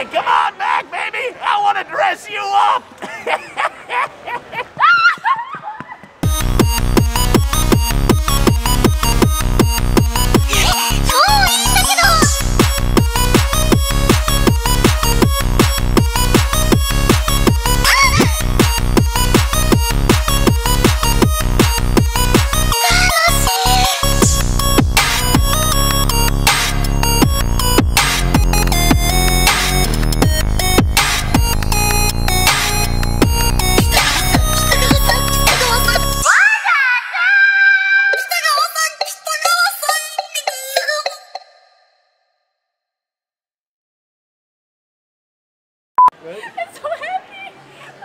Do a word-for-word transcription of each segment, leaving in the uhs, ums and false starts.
Come on back, baby! I want to dress you up! Right? I'm so happy!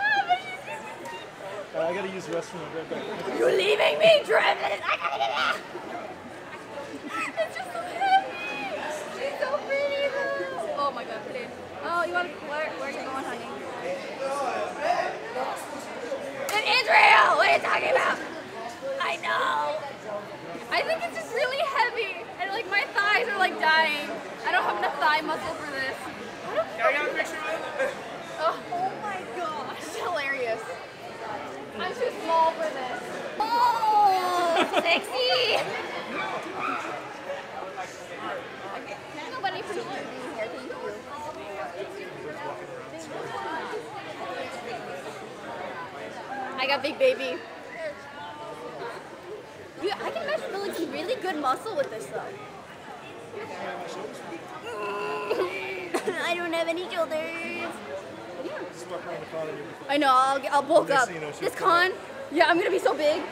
Oh, but she's gonna... uh, I gotta use the restroom right back. You're leaving me, Driven! I gotta get out! I'm just so happy! She's so pretty, though! Oh my god, please. Oh, you wanna... Where, where are you going, honey? In Israel! What are you talking about? I know! I think it's just really heavy. And like, my thighs are like dying. I don't have enough thigh muscle for this. I got a picture of it. Oh, oh my gosh, it's hilarious. I'm too small for this. Oh, sexy. Okay, nobody for sure. I got big baby. Dude, I can measure really, some really good muscle with this though. I don't have any shoulders. Yeah. I know, I'll, I'll bulk up. This con, yeah, I'm gonna be so big.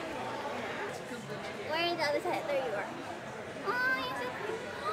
Where is the other side? There you are. Oh, you're so cute.